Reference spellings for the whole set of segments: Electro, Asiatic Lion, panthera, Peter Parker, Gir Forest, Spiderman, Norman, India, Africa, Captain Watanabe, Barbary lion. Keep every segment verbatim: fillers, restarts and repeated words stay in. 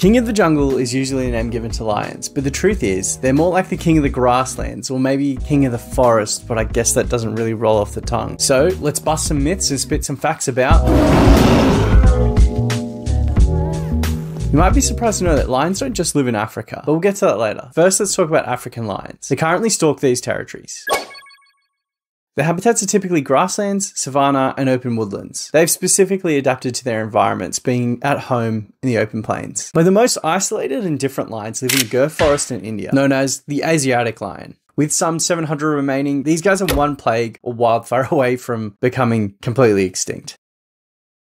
King of the jungle is usually a name given to lions, but the truth is, they're more like the king of the grasslands, or maybe king of the forest, but I guess that doesn't really roll off the tongue. So let's bust some myths and spit some facts about... You might be surprised to know that lions don't just live in Africa, but we'll get to that later. First, let's talk about African lions. They currently stalk these territories. Their habitats are typically grasslands, savanna, and open woodlands. They've specifically adapted to their environments, being at home in the open plains. But the most isolated and different lions live in the Gir Forest in India, known as the Asiatic lion. With some seven hundred remaining, these guys are one plague or wildfire away from becoming completely extinct.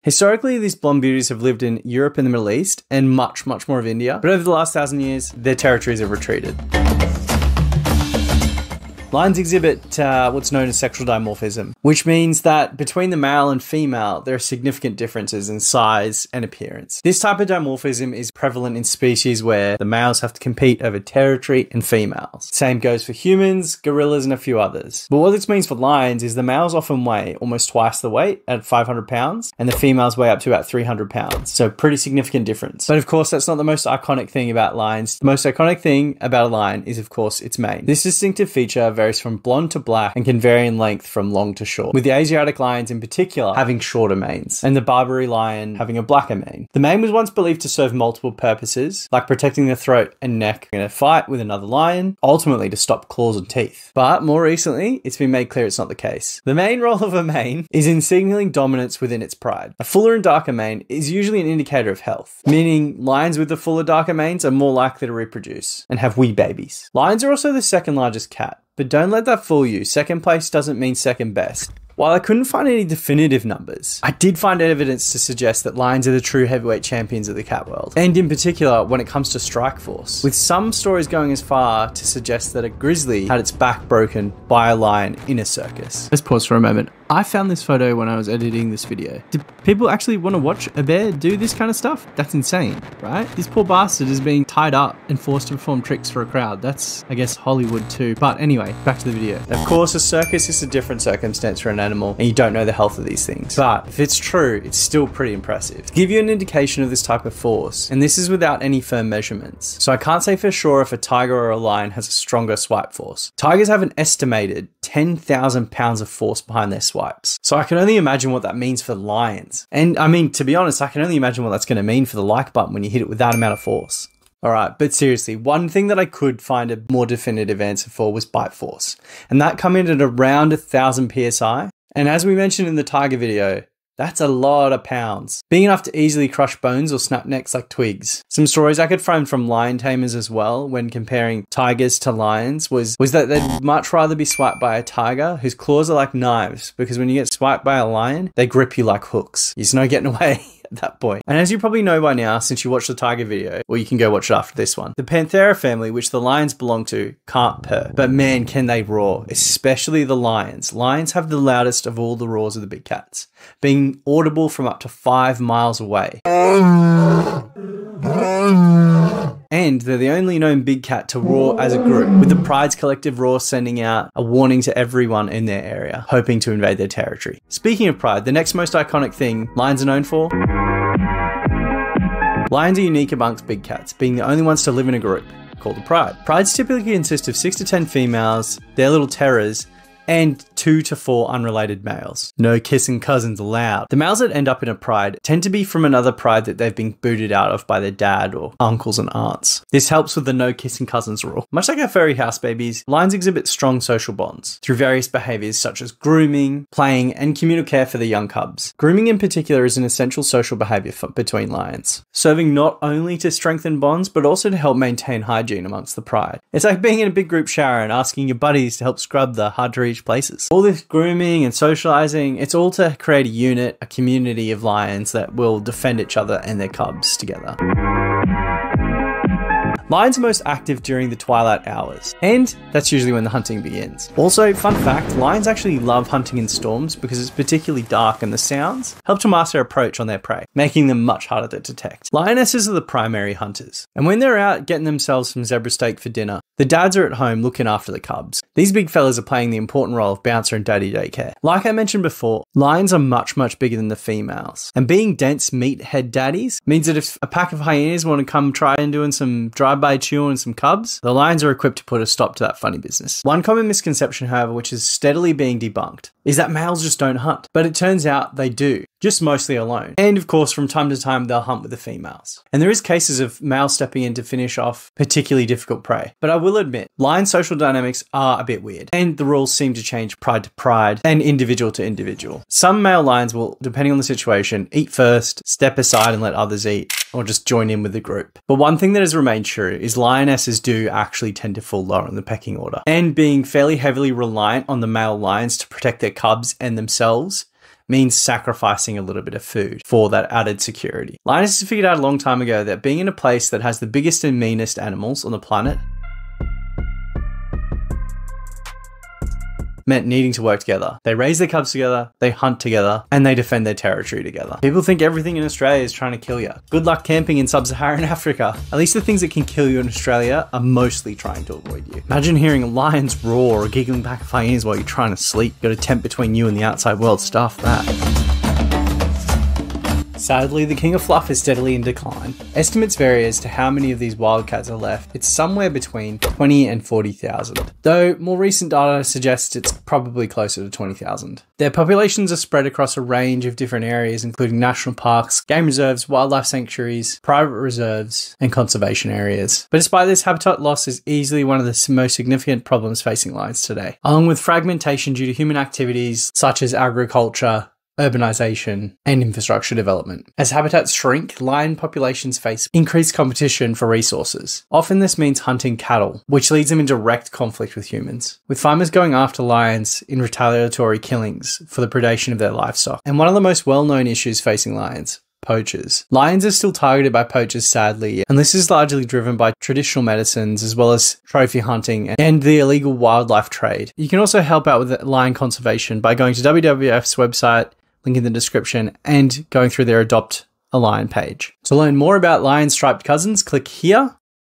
Historically, these blonde beauties have lived in Europe and the Middle East, and much, much more of India. But over the last thousand years, their territories have retreated. Lions exhibit uh, what's known as sexual dimorphism, which means that between the male and female, there are significant differences in size and appearance. This type of dimorphism is prevalent in species where the males have to compete over territory and females. Same goes for humans, gorillas, and a few others. But what this means for lions is the males often weigh almost twice the weight at five hundred pounds, and the females weigh up to about three hundred pounds. So pretty significant difference. But of course, that's not the most iconic thing about lions. The most iconic thing about a lion is, of course, its mane. This distinctive feature very varies from blonde to black and can vary in length from long to short, with the Asiatic lions in particular having shorter manes and the Barbary lion having a blacker mane. The mane was once believed to serve multiple purposes, like protecting the throat and neck in a fight with another lion, ultimately to stop claws and teeth. But more recently, it's been made clear it's not the case. The main role of a mane is in signaling dominance within its pride. A fuller and darker mane is usually an indicator of health, meaning lions with the fuller, darker manes are more likely to reproduce and have wee babies. Lions are also the second largest cat. But don't let that fool you, second place doesn't mean second best. While I couldn't find any definitive numbers, I did find evidence to suggest that lions are the true heavyweight champions of the cat world, and in particular when it comes to strike force, with some stories going as far to suggest that a grizzly had its back broken by a lion in a circus. Let's pause for a moment. I found this photo when I was editing this video. Do people actually want to watch a bear do this kind of stuff? That's insane, right? This poor bastard is being tied up and forced to perform tricks for a crowd. That's, I guess, Hollywood too. But anyway, back to the video. Of course, a circus is a different circumstance for an animal, and you don't know the health of these things. But if it's true, it's still pretty impressive. To give you an indication of this type of force, and this is without any firm measurements, so I can't say for sure if a tiger or a lion has a stronger swipe force. Tigers have an estimated ten thousand pounds of force behind their swipes. So I can only imagine what that means for lions. And I mean, to be honest, I can only imagine what that's going to mean for the like button when you hit it with that amount of force. All right, but seriously, one thing that I could find a more definitive answer for was bite force. And that come in at around one thousand P S I. And as we mentioned in the tiger video, that's a lot of pounds, being enough to easily crush bones or snap necks like twigs. Some stories I could find from lion tamers as well when comparing tigers to lions was, was that they'd much rather be swiped by a tiger whose claws are like knives, because when you get swiped by a lion, they grip you like hooks. There's no getting away. That point. And as you probably know by now, since you watched the tiger video, or you can go watch it after this one, the panthera family, which the lions belong to, can't purr. But man, can they roar, especially the lions. Lions have the loudest of all the roars of the big cats, being audible from up to five miles away. And they're the only known big cat to roar as a group, with the pride's collective roar sending out a warning to everyone in their area, hoping to invade their territory. Speaking of pride, the next most iconic thing lions are known for. Lions are unique amongst big cats, being the only ones to live in a group, called a pride. Prides typically consist of six to ten females, their little terrors, and two to four unrelated males. No kissing cousins allowed. The males that end up in a pride tend to be from another pride that they've been booted out of by their dad or uncles and aunts. This helps with the no kissing cousins rule. Much like our furry house babies, lions exhibit strong social bonds through various behaviors such as grooming, playing, and communal care for the young cubs. Grooming in particular is an essential social behavior between lions, serving not only to strengthen bonds, but also to help maintain hygiene amongst the pride. It's like being in a big group shower and asking your buddies to help scrub the hard to reach places. All this grooming and socializing, it's all to create a unit, a community of lions that will defend each other and their cubs together. Lions are most active during the twilight hours, and that's usually when the hunting begins. Also, fun fact, lions actually love hunting in storms because it's particularly dark and the sounds help to mask their approach on their prey, making them much harder to detect. Lionesses are the primary hunters, and when they're out getting themselves some zebra steak for dinner, The dads are at home looking after the cubs. These big fellas are playing the important role of bouncer and daddy daycare. Like I mentioned before, lions are much, much bigger than the females. And being dense meathead daddies means that if a pack of hyenas want to come try and doing some drive-by chewing and some cubs, the lions are equipped to put a stop to that funny business. One common misconception, however, which is steadily being debunked, is that males just don't hunt. But it turns out they do, just mostly alone. And of course, from time to time, they'll hunt with the females. And there is cases of males stepping in to finish off particularly difficult prey. But I will admit, lion social dynamics are a bit weird, and the rules seem to change pride to pride and individual to individual. Some male lions will, depending on the situation, eat first, step aside and let others eat, or just join in with the group. But one thing that has remained true is lionesses do actually tend to fall lower in the pecking order, and being fairly heavily reliant on the male lions to protect their cubs and themselves means sacrificing a little bit of food for that added security. Lionesses figured out a long time ago that being in a place that has the biggest and meanest animals on the planet meant needing to work together. They raise their cubs together, they hunt together, and they defend their territory together. People think everything in Australia is trying to kill you. Good luck camping in sub-Saharan Africa. At least the things that can kill you in Australia are mostly trying to avoid you. Imagine hearing a lion's roar or a giggling pack of hyenas while you're trying to sleep. Got a tent between you and the outside world, stuff that. Sadly, the king of fluff is steadily in decline. Estimates vary as to how many of these wildcats are left. It's somewhere between twenty and forty thousand, though more recent data suggests it's probably closer to twenty thousand. Their populations are spread across a range of different areas, including national parks, game reserves, wildlife sanctuaries, private reserves, and conservation areas. But despite this, habitat loss is easily one of the most significant problems facing lions today, along with fragmentation due to human activities such as agriculture, urbanization, and infrastructure development. As habitats shrink, lion populations face increased competition for resources. Often this means hunting cattle, which leads them in direct conflict with humans, with farmers going after lions in retaliatory killings for the predation of their livestock. And one of the most well-known issues facing lions, poachers. Lions are still targeted by poachers, sadly, and this is largely driven by traditional medicines as well as trophy hunting and the illegal wildlife trade. You can also help out with lion conservation by going to W W F's website, link in the description, and going through their Adopt a Lion page. To learn more about lion striped cousins, click here